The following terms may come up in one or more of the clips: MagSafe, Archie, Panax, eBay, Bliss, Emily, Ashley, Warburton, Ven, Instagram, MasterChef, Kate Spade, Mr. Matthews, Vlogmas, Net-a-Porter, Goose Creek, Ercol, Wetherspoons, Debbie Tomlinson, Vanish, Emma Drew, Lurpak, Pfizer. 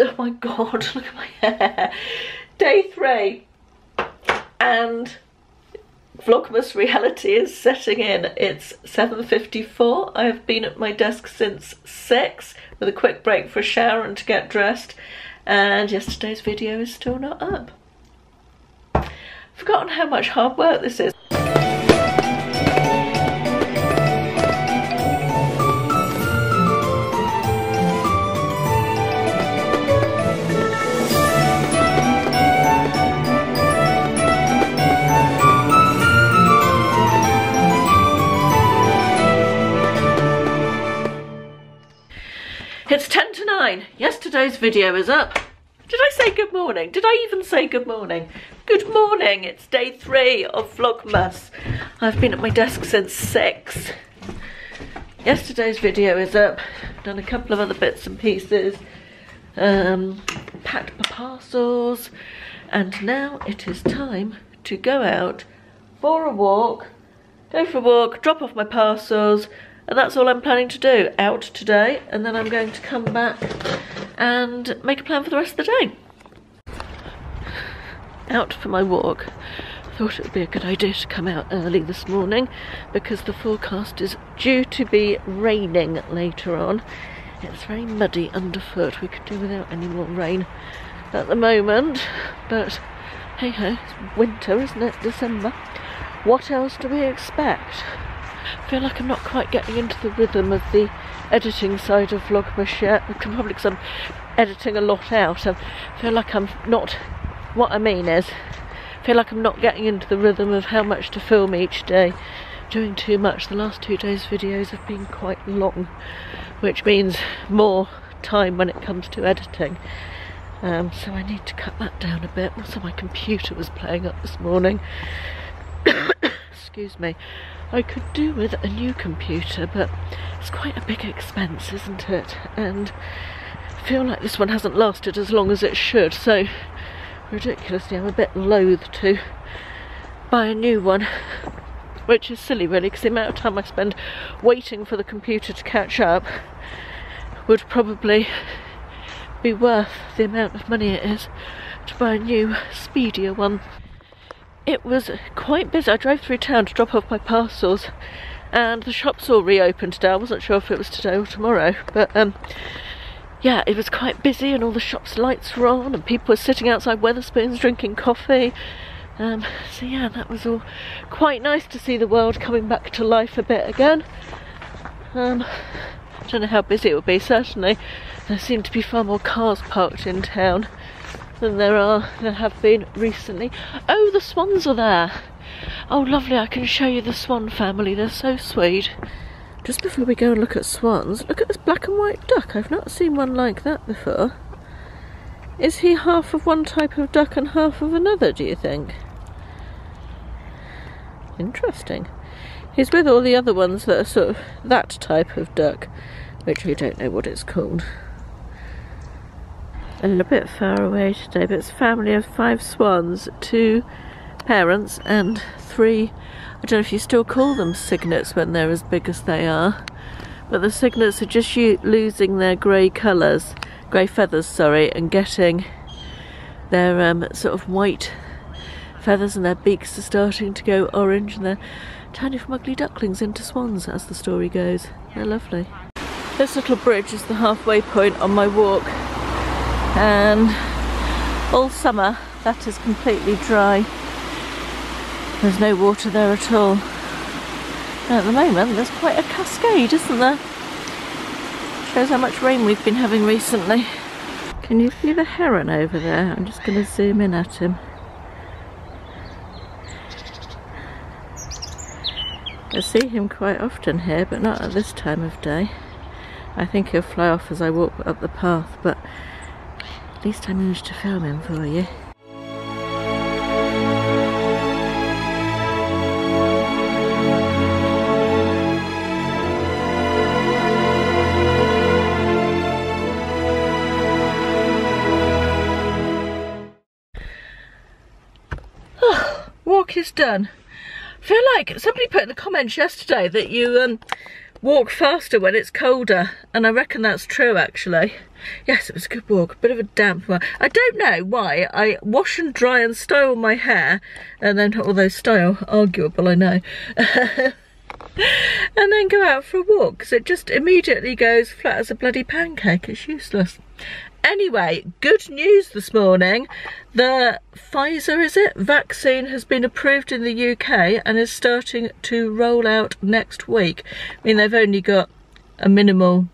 oh my god, look at my hair. Day 3 and Vlogmas reality is setting in. It's 7:54. I have been at my desk since 6 with a quick break for a shower and to get dressed, and yesterday's video is still not up. Forgotten how much hard work this is. It's 10 to 9. Yesterday's video is up. Did I say good morning? Did I even say good morning? Good morning. It's day 3 of Vlogmas. I've been at my desk since 6. Yesterday's video is up. Done a couple of other bits and pieces. Packed my parcels. And now it is time to go out for a walk. Go for a walk. Drop off my parcels. And that's all I'm planning to do, out today, and then I'm going to come back and make a plan for the rest of the day. Out for my walk. I thought it would be a good idea to come out early this morning because the forecast is due to be raining later on. It's very muddy underfoot. We could do without any more rain at the moment, but hey ho, it's winter, isn't it? December. What else do we expect? I feel like I'm not quite getting into the rhythm of the editing side of Vlogmas yet, probably because I'm editing a lot out. I feel like I'm not, what I mean is, I feel like I'm not getting into the rhythm of how much to film each day. Doing too much. The last 2 days' videos have been quite long, which means more time when it comes to editing. So I need to cut that down a bit. Also, my computer was playing up this morning. Excuse me. I could do with a new computer, but it's quite a big expense, isn't it? And I feel like this one hasn't lasted as long as it should, so ridiculously I'm a bit loath to buy a new one, which is silly really, because the amount of time I spend waiting for the computer to catch up would probably be worth the amount of money it is to buy a new, speedier one. It was quite busy. I drove through town to drop off my parcels and the shops all reopened today. I wasn't sure if it was today or tomorrow, but yeah, it was quite busy and all the shops' lights were on and people were sitting outside Wetherspoons drinking coffee. So yeah, that was all quite nice to see the world coming back to life a bit again. I don't know how busy it will be, certainly. There seem to be far more cars parked in town than there have been recently. Oh, the swans are there. Oh lovely, I can show you the swan family, they're so sweet. Just before we go and look at swans, look at this black and white duck. I've not seen one like that before. Is he half of one type of duck and half of another, do you think? Interesting. He's with all the other ones that are sort of that type of duck, which we don't know what it's called. A little bit far away today, but it's a family of 5 swans, 2 parents and 3, I don't know if you still call them cygnets when they're as big as they are, but the cygnets are just losing their grey feathers, and getting their sort of white feathers, and their beaks are starting to go orange, and they're turning from ugly ducklings into swans, as the story goes. They're lovely. This little bridge is the halfway point on my walk. And all summer that is completely dry. There's no water there at all. And at the moment there's quite a cascade, isn't there? Shows how much rain we've been having recently. Can you see the heron over there? I'm just going to zoom in at him. I see him quite often here, but not at this time of day. I think he'll fly off as I walk up the path, but at least I managed to film him for you. Oh, walk is done. I feel like somebody put in the comments yesterday that you walk faster when it's colder, and I reckon that's true actually. Yes, it was a good walk, a bit of a damp one. I don't know why I wash and dry and style my hair, and then, although style, arguable I know, and then go out for a walk, because it just immediately goes flat as a bloody pancake. It's useless. Anyway, good news this morning. The Pfizer, is it, vaccine has been approved in the UK and is starting to roll out next week. I mean, they've only got a minimal,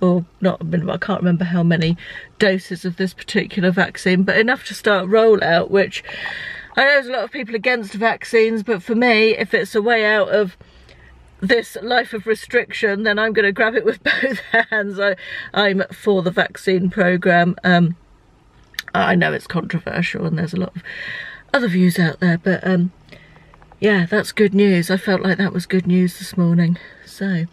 or not a minimal, I can't remember how many doses of this particular vaccine, but enough to start rollout, which I know there's a lot of people against vaccines, but for me, if it's a way out of this life of restriction, then I'm going to grab it with both hands. I'm for the vaccine programme. I know it's controversial and there's a lot of other views out there, but yeah, that's good news. I felt like that was good news this morning. So,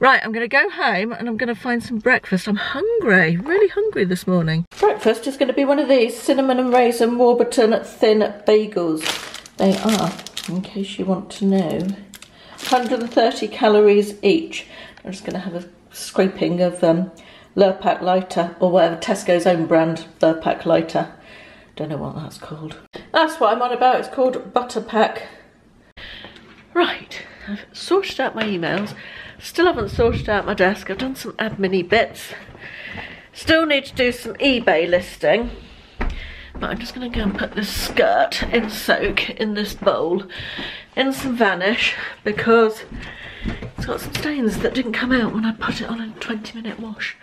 right, I'm going to go home and I'm going to find some breakfast. I'm hungry, really hungry this morning. Breakfast is going to be one of these cinnamon and raisin Warburton thin bagels. They are, in case you want to know, 130 calories each. I'm just going to have a scraping of Lurpak lighter, or whatever, Tesco's own brand Lurpak lighter. Don't know what that's called. That's what I'm on about. It's called Butter Pack. Right, I've sorted out my emails. Still haven't sorted out my desk. I've done some admin-y bits. Still need to do some eBay listing. But I'm just going to go and put this skirt in soak in this bowl in some Vanish, because it's got some stains that didn't come out when I put it on a 20-minute wash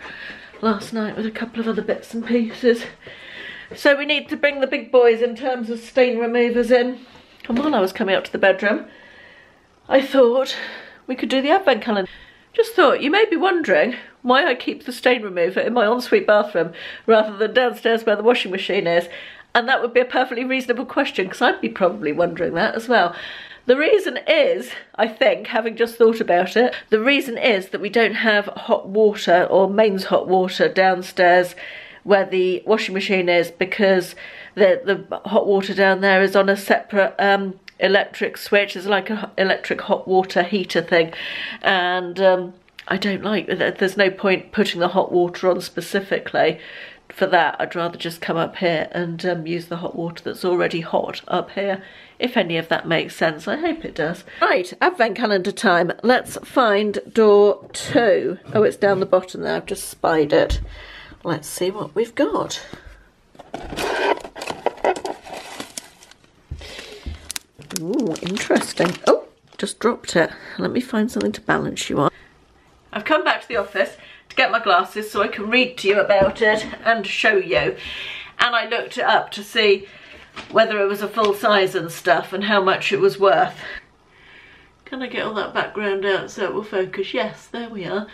last night with a couple of other bits and pieces. So we need to bring the big boys in terms of stain removers in. And while I was coming up to the bedroom, I thought we could do the advent calendar. Just thought, you may be wondering why I keep the stain remover in my ensuite bathroom rather than downstairs where the washing machine is. And that would be a perfectly reasonable question, because I'd be probably wondering that as well. The reason is, I think, having just thought about it, the reason is that we don't have hot water or mains hot water downstairs where the washing machine is, because the hot water down there is on a separate electric switch. It's like an electric hot water heater thing, and I don't like that. There's no point putting the hot water on specifically for that. I'd rather just come up here and use the hot water that's already hot up here, if any of that makes sense. I hope it does. Right, advent calendar time. Let's find door 2. Oh, it's down the bottom there. I've just spied it. Let's see what we've got. Ooh, interesting. Oh, just dropped it. Let me find something to balance you on. I've come back to the office to get my glasses so I can read to you about it and show you. And I looked it up to see whether it was a full size and stuff and how much it was worth. Can I get all that background out so it will focus? Yes, there we are.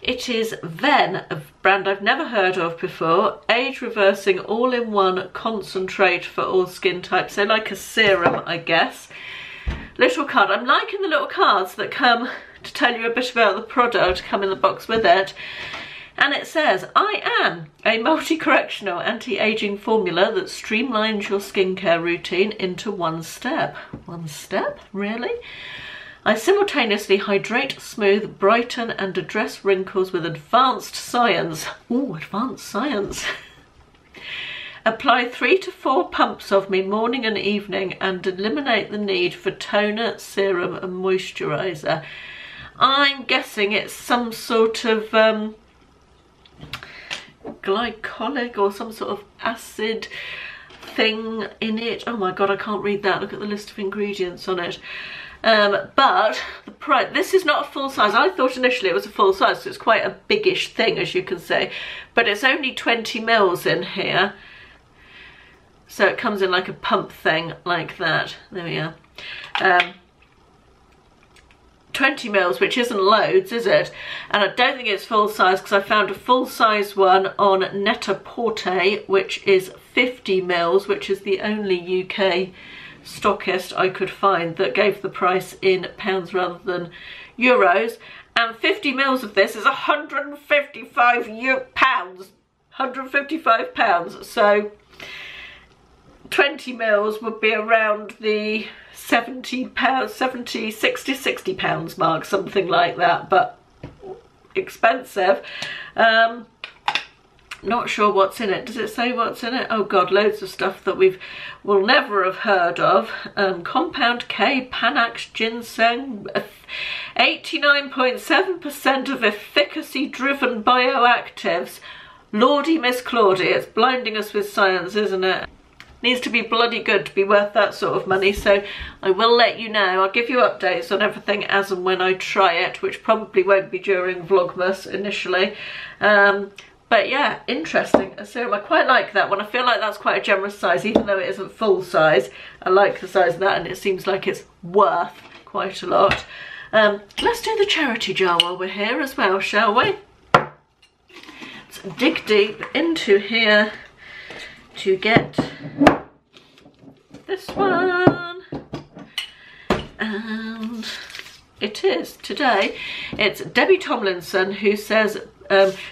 It is Ven, a brand I've never heard of before. Age-reversing all-in-one concentrate for all skin types. So like a serum, I guess. Little card. I'm liking the little cards that come to tell you a bit about the product, come in the box with it. And it says, I am a multi-correctional anti-aging formula that streamlines your skincare routine into one step. One step? Really? I simultaneously hydrate, smooth, brighten and address wrinkles with advanced science. Ooh, advanced science. Apply 3 to 4 pumps of me morning and evening and eliminate the need for toner, serum and moisturiser. I'm guessing it's some sort of glycolic or some sort of acid thing in it. Oh my God, I can't read that. Look at the list of ingredients on it. But the price, this is not a full size. I thought initially it was a full size, so it's quite a biggish thing, as you can see, but it's only 20 mils in here, so it comes in like a pump thing like that. There we are. 20 mils, which isn't loads, is it? And I don't think it's full size, because I found a full size one on Net-a-Porter, which is 50 mils, which is the only UK stockist I could find that gave the price in pounds rather than euros. And 50 mils of this is £155. £155. So 20 mils would be around the £70, £60 mark, something like that. But expensive. Not sure what's in it. Does it say what's in it? Oh god, loads of stuff that we'll never have heard of. Compound K, Panax, ginseng, 89.7% of efficacy driven bioactives. Lordy Miss Claudy, it's blinding us with science, isn't it? Needs to be bloody good to be worth that sort of money. So I will let you know. I'll give you updates on everything as and when I try it, which probably won't be during Vlogmas initially. But yeah, interesting, a serum. I quite like that one. I feel like that's quite a generous size, even though it isn't full size. I like the size of that, and it seems like it's worth quite a lot. Let's do the charity jar while we're here as well, shall we? Let's dig deep into here to get this one. And it is today. It's Debbie Tomlinson who says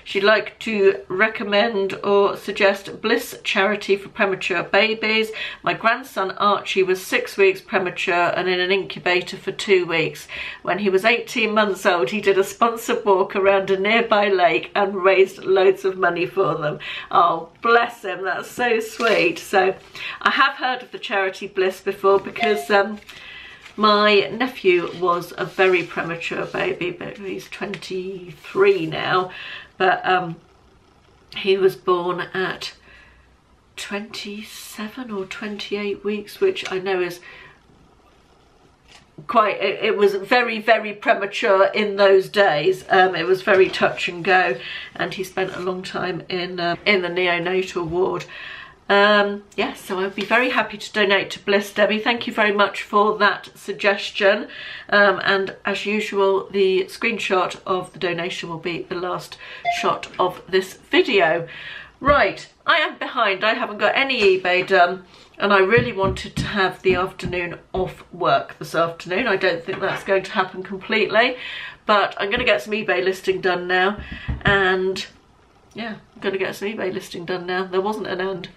she'd like to recommend or suggest Bliss charity for premature babies. My grandson Archie was 6 weeks premature and in an incubator for 2 weeks. When he was 18 months old, he did a sponsored walk around a nearby lake and raised loads of money for them. Oh, bless him, that's so sweet. So I have heard of the charity Bliss before, because my nephew was a very premature baby, but he's 23 now, but he was born at 27 or 28 weeks, which I know is quite, it was very, very premature in those days. It was very touch and go, and he spent a long time in the neonatal ward. Yeah, so I'd be very happy to donate to Bliss, Debbie. Thank you very much for that suggestion. And as usual, the screenshot of the donation will be the last shot of this video. Right, I am behind. I haven't got any eBay done, and I really wanted to have the afternoon off work this afternoon. I don't think that's going to happen completely, but I'm going to get some eBay listing done now, and yeah, I'm going to get some eBay listing done now. There wasn't an end.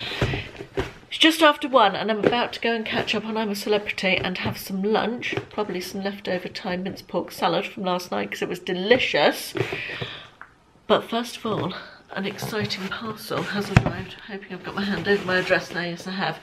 It's just after 1, and I'm about to go and catch up on I'm a Celebrity and have some lunch. Probably some leftover Thai mince pork salad from last night, because it was delicious. But first of all, an exciting parcel has arrived. I'm hoping I've got my hand over my address now. Yes, I have.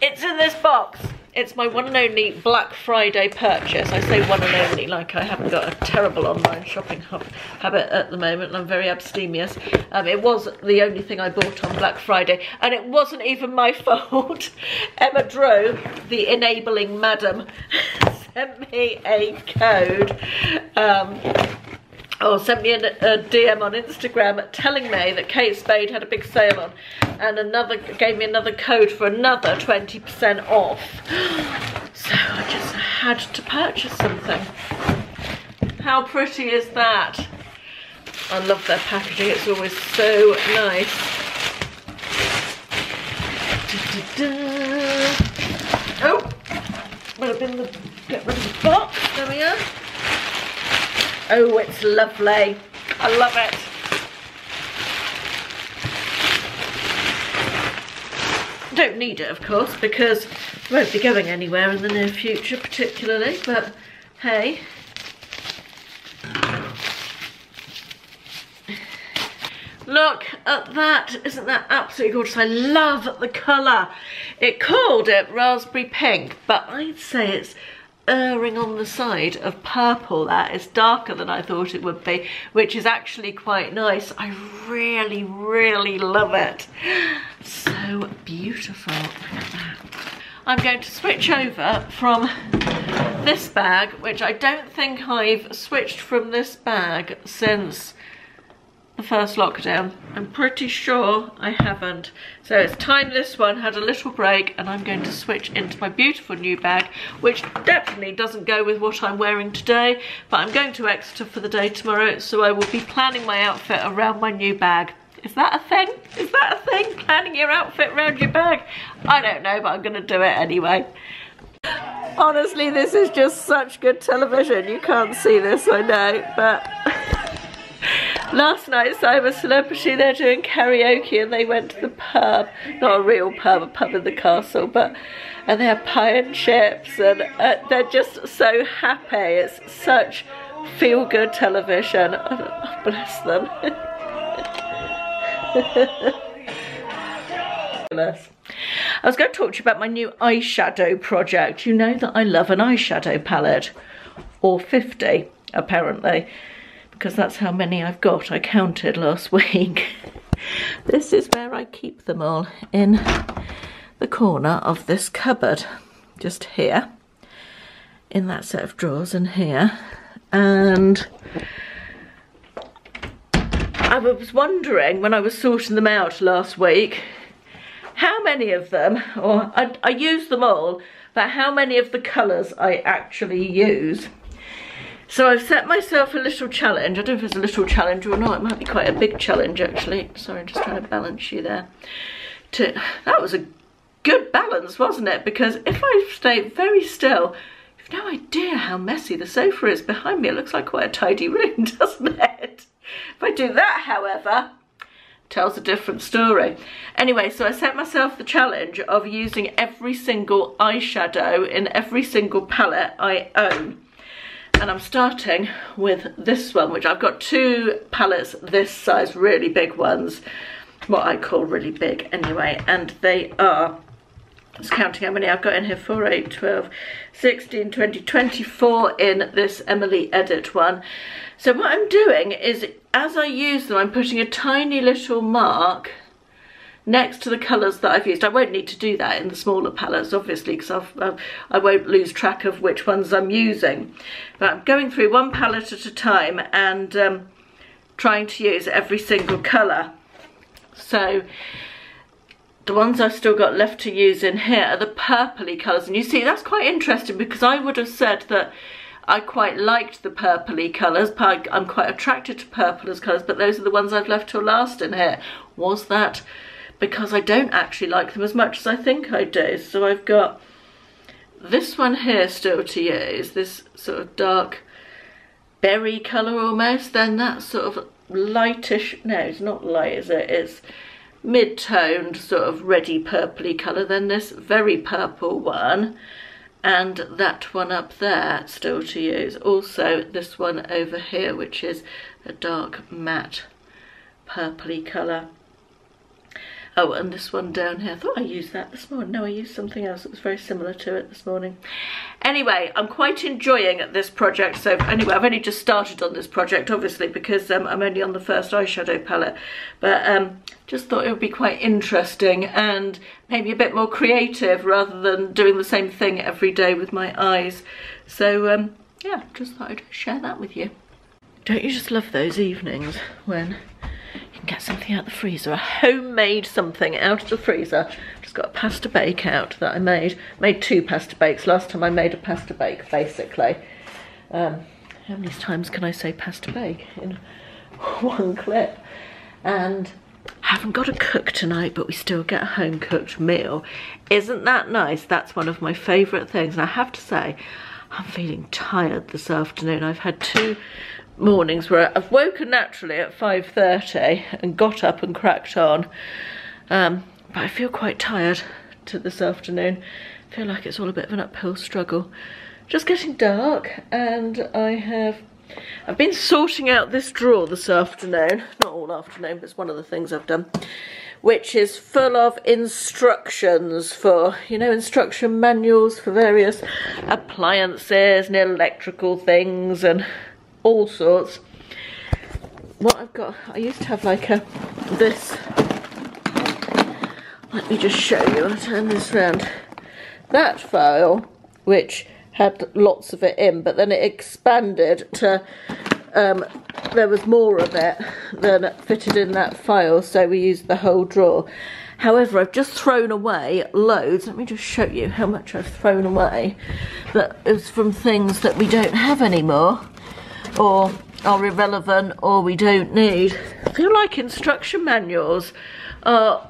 It's in this box. It's my one and only Black Friday purchase. I say one and only, like I haven't got a terrible online shopping habit at the moment, and I'm very abstemious. It was the only thing I bought on Black Friday, and it wasn't even my fault. Emma Drew, the enabling madam, sent me a code. Sent me a DM on Instagram telling me that Kate Spade had a big sale on, and gave me another code for another 20% off. So I just had to purchase something. How pretty is that? I love their packaging, it's always so nice. Da, da, da. Oh, would have been get rid of the box, there we are. Oh, it's lovely. I love it. I don't need it, of course, because I won't be going anywhere in the near future particularly, but hey. Look at that. Isn't that absolutely gorgeous? I love the colour. It called it raspberry pink, but I'd say it's erring on the side of purple. That is darker than I thought it would be, which is actually quite nice. I really, really love it. So beautiful. Look at that. I'm going to switch over from this bag, which I don't think I've switched from this bag since the first lockdown. I'm pretty sure I haven't. So it's time this one had a little break, and I'm going to switch into my beautiful new bag, which definitely doesn't go with what I'm wearing today, but I'm going to Exeter for the day tomorrow, so I will be planning my outfit around my new bag. Is that a thing? Is that a thing? Planning your outfit around your bag? I don't know, but I'm going to do it anyway. Honestly, this is just such good television. You can't see this, I know, but last night, I'm a Celebrity, they're doing karaoke, and they went to the pub, not a real pub, a pub in the castle, but, and they have pie and chips, and they're just so happy. It's such feel good television. Oh, bless them. I was going to talk to you about my new eyeshadow project. You know that I love an eyeshadow palette, or 50 apparently, because that's how many I've got. I counted last week. This is where I keep them all, in the corner of this cupboard, just here, in that set of drawers and here. And I was wondering when I was sorting them out last week, how many of them, or I use them all, but how many of the colours I actually use. So I've set myself a little challenge. I don't know if it's a little challenge or not. It might be quite a big challenge, actually. Sorry, I'm just trying to balance you there. That was a good balance, wasn't it? Because if I stay very still, you've no idea how messy the sofa is behind me. It looks like quite a tidy room, doesn't it? If I do that, however, it tells a different story. Anyway, so I set myself the challenge of using every single eyeshadow in every single palette I own. And I'm starting with this one, which I've got two palettes this size, really big ones, what I call really big anyway, and they are, just counting how many I've got in here, 4, 8, 12, 16, 20, 24 in this Emily edit one. So what I'm doing is, as I use them, I'm putting a tiny little mark next to the colours that I've used. I won't need to do that in the smaller palettes, obviously, because I won't lose track of which ones I'm using. But I'm going through one palette at a time and trying to use every single colour. So the ones I've still got left to use in here are the purpley colours. And you see, that's quite interesting, because I would have said that I quite liked the purpley colours. I'm quite attracted to purple as colours, but those are the ones I've left till last in here. Was that because I don't actually like them as much as I think I do? So I've got this one here still to use, this sort of dark berry colour almost, then that sort of lightish, no, it's not light, is it? It's mid-toned sort of reddy purpley colour, then this very purple one, and that one up there still to use. Also this one over here, which is a dark matte purpley colour. Oh, and this one down here. I thought I used that this morning. No, I used something else that was very similar to it this morning. Anyway, I'm quite enjoying this project. So anyway, I've only just started on this project, obviously, because I'm only on the first eyeshadow palette. But just thought it would be quite interesting and maybe a bit more creative rather than doing the same thing every day with my eyes. So yeah, just thought I'd share that with you. Don't you just love those evenings when you can get something out of the freezer, a homemade something out of the freezer? Just got a pasta bake out that I made two pasta bakes last time. I made a pasta bake, basically. How many times can I say pasta bake in one clip? And haven't got a cook tonight, but we still get a home cooked meal. Isn't that nice? That's one of my favourite things. And I have to say, I'm feeling tired this afternoon. I've had two mornings where I've woken naturally at 5:30 and got up and cracked on, but I feel quite tired this afternoon. I feel like it's all a bit of an uphill struggle. Just getting dark, and I've been sorting out this drawer this afternoon, not all afternoon, but it's one of the things I've done, which is full of instructions for, you know, instruction manuals for various appliances and electrical things and all sorts. What I've got, I used to have like this, let me just show you, I'll turn this round, that file, which had lots of it in, but then it expanded to, there was more of it than fitted in that file, so we used the whole drawer. However, I've just thrown away loads. Let me just show you how much I've thrown away. That is from things that we don't have anymore, or are irrelevant, or we don't need. I feel like instruction manuals are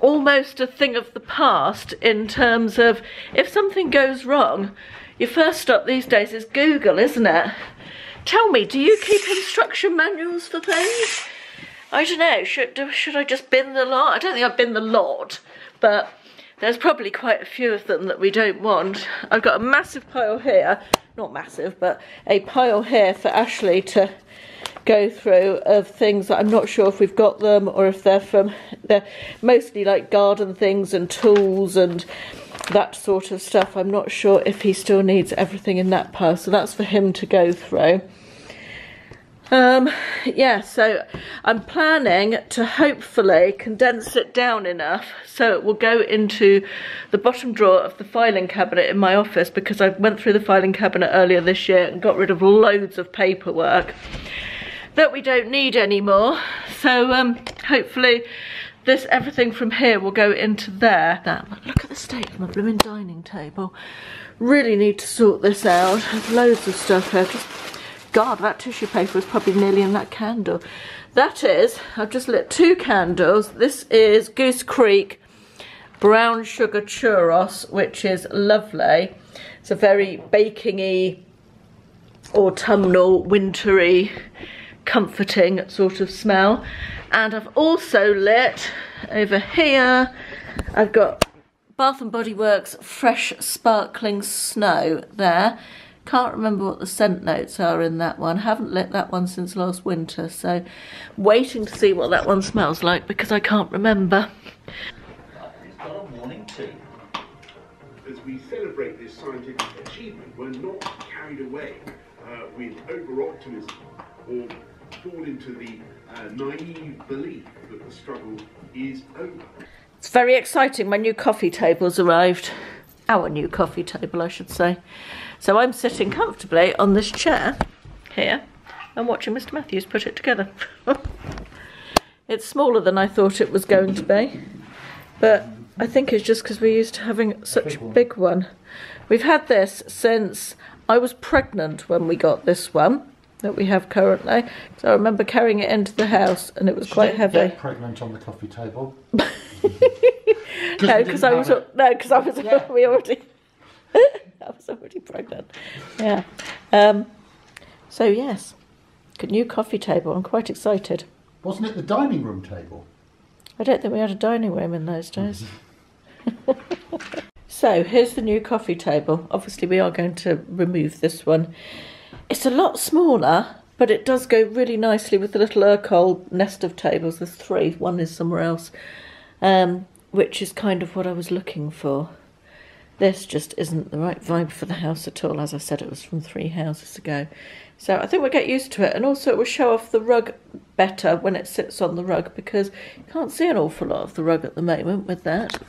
almost a thing of the past in terms of, if something goes wrong, your first stop these days is Google, isn't it? Tell me, do you keep instruction manuals for things? I don't know, should I just bin the lot? I don't think I've binned the lot, but There's probably quite a few of them that we don't want. I've got a massive pile here, not massive, but a pile here for Ashley to go through of things that I'm not sure if we've got them or if they're from, they're mostly like garden things and tools and that sort of stuff. I'm not sure if he still needs everything in that pile, so that's for him to go through. Yeah, so I'm planning to hopefully condense it down enough so it will go into the bottom drawer of the filing cabinet in my office, because I went through the filing cabinet earlier this year and got rid of loads of paperwork that we don't need anymore. So hopefully this, everything from here will go into there. That, look at the state of my blooming dining table. Really need to sort this out. There's loads of stuff here. Just, God, that tissue paper is probably nearly in that candle. That is, I've just lit two candles. This is Goose Creek brown sugar churros, which is lovely. It's a very baking-y, autumnal, wintry, comforting sort of smell. And I've also lit, over here, I've got Bath and Body Works fresh sparkling snow there. Can't remember what the scent notes are in that one. Haven't lit that one since last winter, so waiting to see what that one smells like because I can't remember. It's got a morning tea. As we celebrate this scientific achievement, we're not carried away with over-optimism or fall into the naive belief that the struggle is over. It's very exciting. My new coffee table's arrived. Our new coffee table, I should say. So I'm sitting comfortably on this chair here and watching Mr. Matthews put it together. It's smaller than I thought it was going to be, but I think it's just because we're used to having such a big one. We've had this since I was pregnant when we got this one that we have currently. So I remember carrying it into the house and it was quite heavy. Get pregnant on the coffee table. No, because I was already pregnant. Yeah. So yes, good new coffee table. I'm quite excited. Wasn't it the dining room table? I don't think we had a dining room in those days. So here's the new coffee table. Obviously, we are going to remove this one. It's a lot smaller, but it does go really nicely with the little Ercol nest of tables. There's three. One is somewhere else, which is kind of what I was looking for. This just isn't the right vibe for the house at all. As I said, it was from 3 houses ago. So I think we'll get used to it. And also it will show off the rug better when it sits on the rug, because you can't see an awful lot of the rug at the moment with that.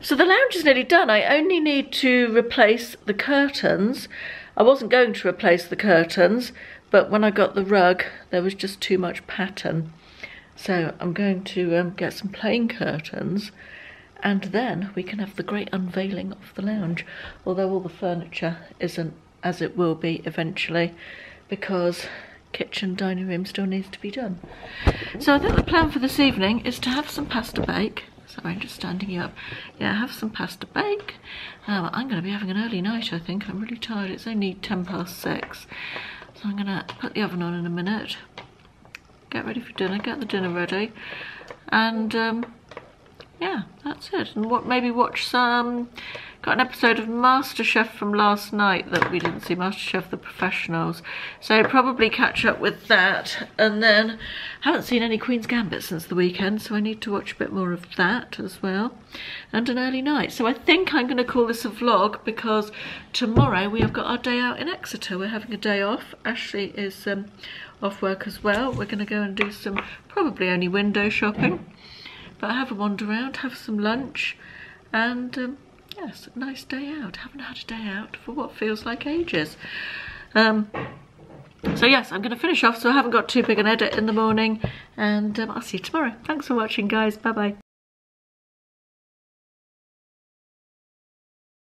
So the lounge is nearly done. I only need to replace the curtains. I wasn't going to replace the curtains, but when I got the rug, there was just too much pattern. So I'm going to get some plain curtains, and then we can have the great unveiling of the lounge, although all the furniture isn't as it will be eventually, because kitchen dining room still needs to be done. So I think the plan for this evening is to have some pasta bake. Sorry, I'm just standing you up. Yeah, have some pasta bake. I'm going to be having an early night, I think. I'm really tired. It's only 6:10, so I'm going to put the oven on in a minute, get ready for dinner, get the dinner ready, and yeah, that's it. And what, maybe watch some, got an episode of MasterChef from last night that we didn't see, MasterChef the Professionals, so probably catch up with that. And then haven't seen any Queen's Gambit since the weekend, so I need to watch a bit more of that as well, and an early night. So I think I'm going to call this a vlog, because tomorrow we have got our day out in Exeter. We're having a day off. Ashley is off work as well. We're going to go and do some, probably only window shopping, but have a wander around, have some lunch, and yes, a nice day out. Haven't had a day out for what feels like ages. So yes, I'm going to finish off, so I haven't got too big an edit in the morning, and I'll see you tomorrow. Thanks for watching, guys. Bye bye.